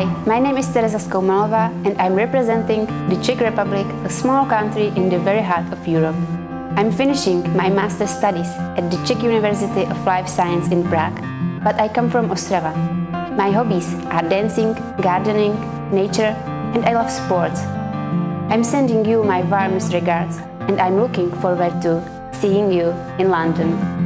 Hi, my name is Tereza Skoumalová and I'm representing the Czech Republic, a small country in the very heart of Europe. I'm finishing my master's studies at the Czech University of Life Science in Prague, but I come from Ostrava. My hobbies are dancing, gardening, nature, and I love sports. I'm sending you my warmest regards and I'm looking forward to seeing you in London.